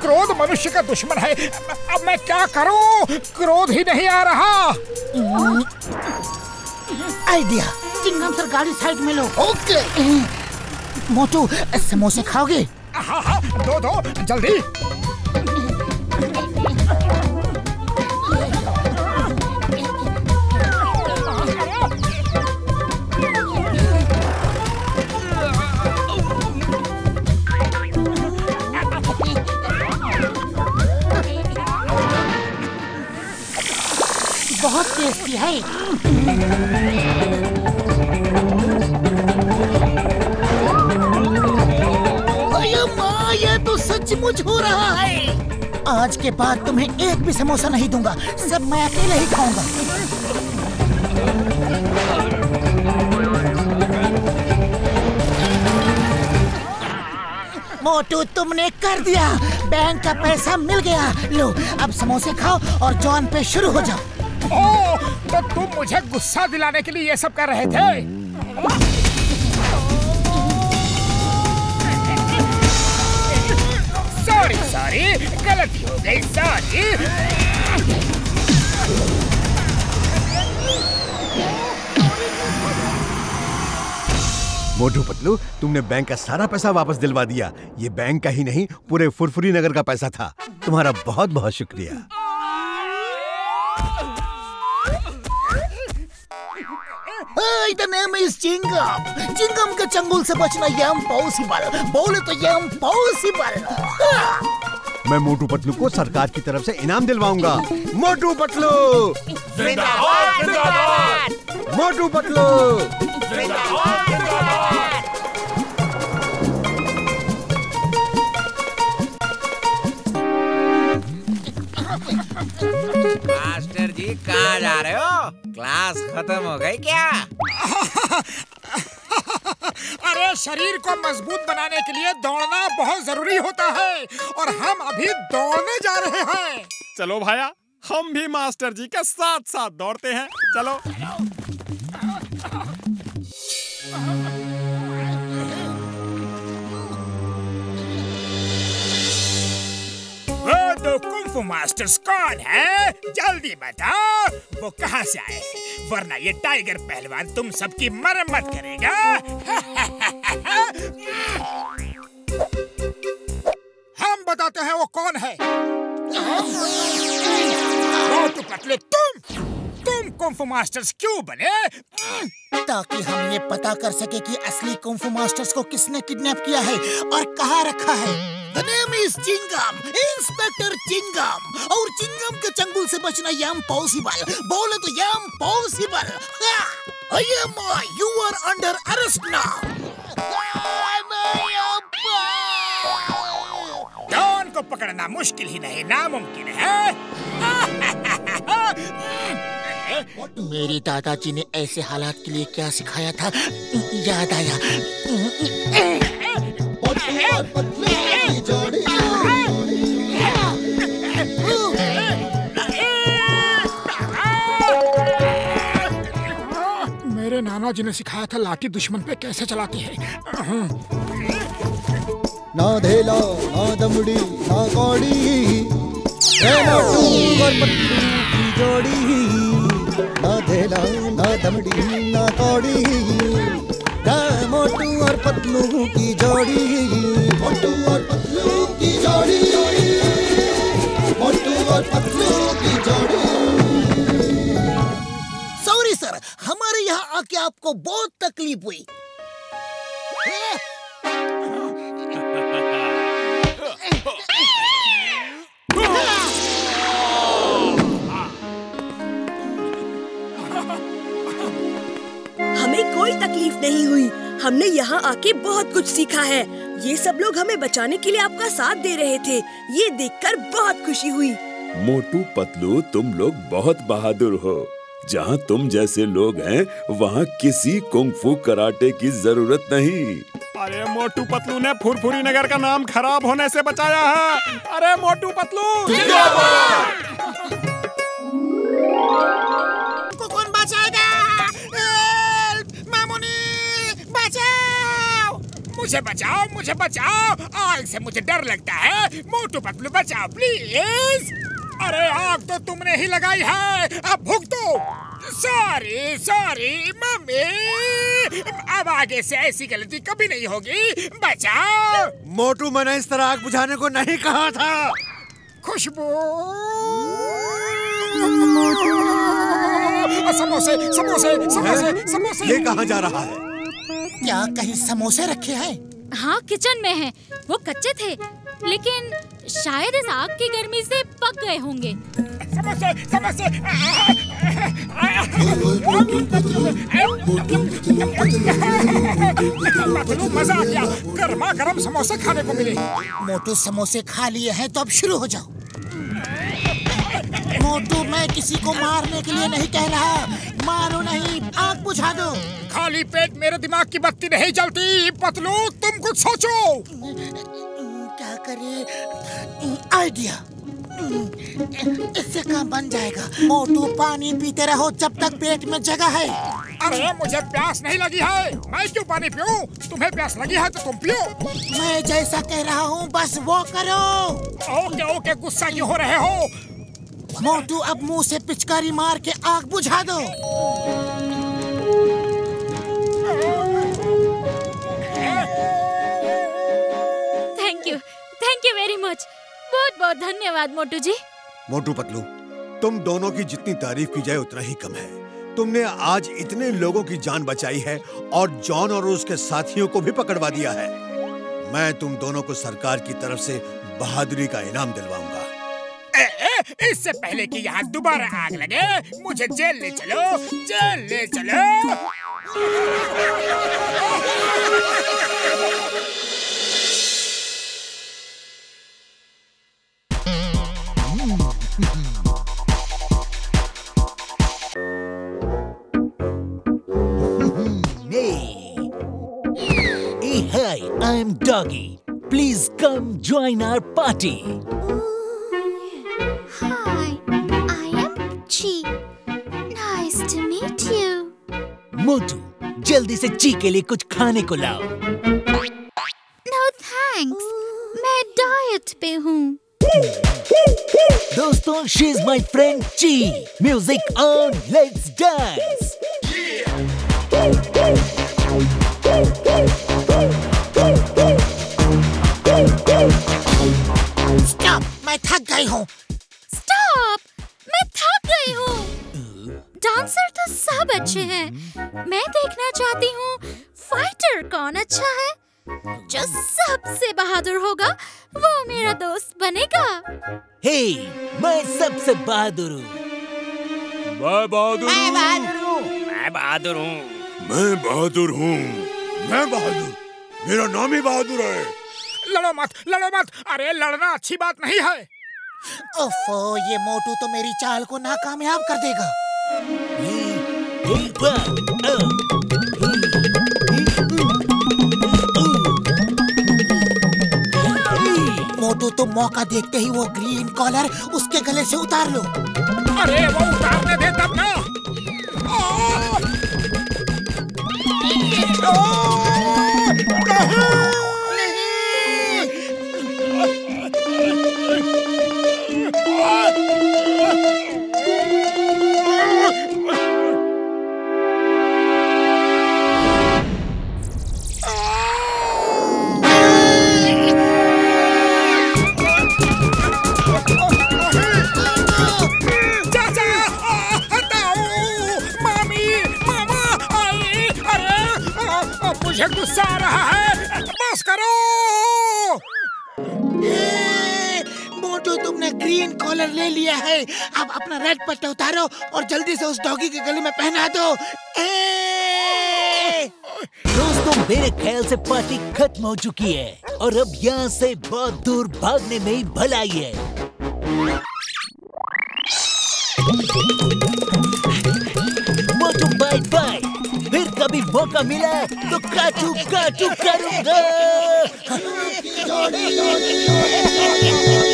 क्रोध मनुष्य का दुश्मन है। अब मैं क्या करूं? क्रोध ही नहीं आ रहा। आइडिया। जिंगम सर गाड़ी साइड में लो। ओके। मोटू समोसे खाओगे? हाँ हाँ दो दो जल्दी। बहुत टेस्टी है। अरे माँ ये तो सचमुच हो रहा है। आज के बाद तुम्हें एक भी समोसा नहीं दूंगा, सब मैं अकेले ही खाऊंगा। मोटू तुमने कर दिया, बैंक का पैसा मिल गया। लो अब समोसे खाओ और जॉन पे शुरू हो जाओ। ओ, तो तुम मुझे गुस्सा दिलाने के लिए ये सब कर रहे थे? सॉरी सॉरी गलती हो गई। सॉरी मोटू पतलू, तुमने बैंक का सारा पैसा वापस दिलवा दिया। ये बैंक का ही नहीं पूरे फुरफुरी नगर का पैसा था। तुम्हारा बहुत बहुत शुक्रिया। The name is Jhingam. Jhingam के चंगुल से बचना ये इम्पॉसिबल। बोले तो ये इम्पॉसिबल। मैं मोटू पतलू को सरकार की तरफ से इनाम दिलवाऊंगा। मोटू पतलू जिंदाबाद जिंदाबाद। मोटू पतलू जिंदाबाद जिंदाबाद। मास्टर जी कहाँ जा रहे हो? क्लास खत्म हो गई क्या? अरे शरीर को मजबूत बनाने के लिए दौड़ना बहुत जरूरी होता है और हम अभी दौड़ने जा रहे हैं। चलो भाया, हम भी मास्टर जी के साथ साथ दौड़ते हैं। चलो तो कुंफू मास्टर्स कौन है? जल्दी बताओ वो कहाँ से आए, वरना ये टाइगर पहलवान तुम सबकी मरम्मत करेगा। हम बताते हैं वो कौन है। मोटू पतलू तुम कुंफू मास्टर्स क्यों बने? ताकि हम ये पता कर सके कि असली कुंफू मास्टर्स को किसने किडनैप किया है और कहाँ रखा है। The name is Jhingam, Inspector Jhingam. और Jhingam के चंगुल से बचना ये इम्पॉसिबल। बोले तो ये impossible. You are under arrest now. Don को पकड़ना मुश्किल ही नहीं नामुमकिन है। मेरी दादाजी ने ऐसे हालात के लिए क्या सिखाया था याद आया। मेरे नाना जी ने सिखाया था लाठी दुश्मन पे कैसे चलाती है। ना धेला ना दमड़ी ना कौड़ी, मोटू और पतलू की जोड़ी। ना धेला ना दमड़ी ना कौड़ी, मोटू और पतलू की जोड़ी। मोटू और पतलू की जोड़ी, मोटू और पतलू की जोड़ी। सॉरी सर, हमारे यहाँ आके आपको बहुत तकलीफ हुई। हमें कोई तकलीफ नहीं हुई, हमने यहाँ आके बहुत कुछ सीखा है। ये सब लोग हमें बचाने के लिए आपका साथ दे रहे थे, ये देखकर बहुत खुशी हुई। मोटू पतलू तुम लोग बहुत बहादुर हो। जहाँ तुम जैसे लोग हैं वहाँ किसी कुंग फू कराटे की जरूरत नहीं। अरे मोटू पतलू ने फुरफुरी नगर का नाम खराब होने से बचाया है। अरे मोटू पतलू को कौन बचाएगा? मुझे बचाओ, मुझे बचाओ, आग से मुझे डर लगता है। मोटू पतलू बचाओ प्लीज। अरे आग तो तुमने ही लगाई है, अब भुगतो। सॉरी सॉरी मम्मी, अब आगे से ऐसी गलती कभी नहीं होगी। बचाओ। मोटू, मैंने इस तरह आग बुझाने को नहीं कहा था। खुशबू, समोसे समोसे समोसे समोसे। ये कहाँ जा रहा है? क्या कहीं समोसे रखे हैं? हाँ, किचन में है। वो कच्चे थे, लेकिन शायद इस आग की गर्मी से पक गए होंगे। समोसे समोसे। मजा आ गया, गर्मा गर्म समोसे खाने को मिले। मोटू, समोसे खा लिए हैं तो अब शुरू हो जाओ। मोटू, मैं किसी को मारने के लिए नहीं कह रहा। मारो नहीं, आग बुझा दो। खाली पेट मेरे दिमाग की बत्ती नहीं जलती। पतलू, तुम कुछ सोचो। क्या करें? आइडिया, इससे काम बन जाएगा। मोटू, पानी पीते रहो जब तक पेट में जगह है। अरे मुझे प्यास नहीं लगी है, मैं क्यों पानी पीऊं? तुम्हें प्यास लगी है तो तुम पियो। मैं जैसा कह रहा हूँ बस वो करो। ओके ओके, गुस्सा क्यों हो रहे हो? मोटू, अब मुंह से पिचकारी मार के आग बुझा दो। Thank you very much. बहुत बहुत धन्यवाद मोटू जी। मोटू पतलू, तुम दोनों की जितनी तारीफ की जाए उतना ही कम है। तुमने आज इतने लोगों की जान बचाई है और जॉन और उसके साथियों को भी पकड़वा दिया है। मैं तुम दोनों को सरकार की तरफ से बहादुरी का इनाम दिलवाऊंगा। इससे पहले कि यहाँ दोबारा आग लगे, मुझे जेल ले चलो, जेल ले चलो। Hey, hi, I'm Doggy. Please come join our party. मोटू, जल्दी से ची के लिए कुछ खाने को लाओ। No thanks, मैं डाइट पे हूँ। दोस्तों, she is my friend Chi. Music on, let's dance. Stop, मैं थक गई हूँ। डांसर तो सब अच्छे हैं। मैं देखना चाहती हूँ फाइटर कौन अच्छा है। जो सबसे बहादुर होगा वो मेरा दोस्त बनेगा। हे, मैं सबसे बहादुर हूँ। मैं बहादुर हूँ। मैं बहादुर हूँ। मैं बहादुर हूँ। मैं बहादुर। मेरा नाम ही बहादुर है। लड़ो मत, लड़ो मत। अरे लड़ना अच्छी बात नहीं है। ओफो, ये मोटू तो मेरी चाल को नाकामयाब कर देगा। मोटू, तुम मौका देखते ही वो ग्रीन कॉलर उसके गले से उतार लो। अरे वो उतारने दे तब ना। गुस्सा आ रहा है, बस करो। मोटू, तुमने ग्रीन कॉलर ले लिया है। अब अपना रेड पट्टा उतारो और जल्दी से उस डॉगी के गले में पहना दो। दोस्तों, मेरे ख्याल से पार्टी खत्म हो चुकी है और अब यहाँ से बहुत दूर भागने में ही भलाई है। मोटू बाय बाय, फिर कभी मौका मिला तो काटू काटू करूंगा।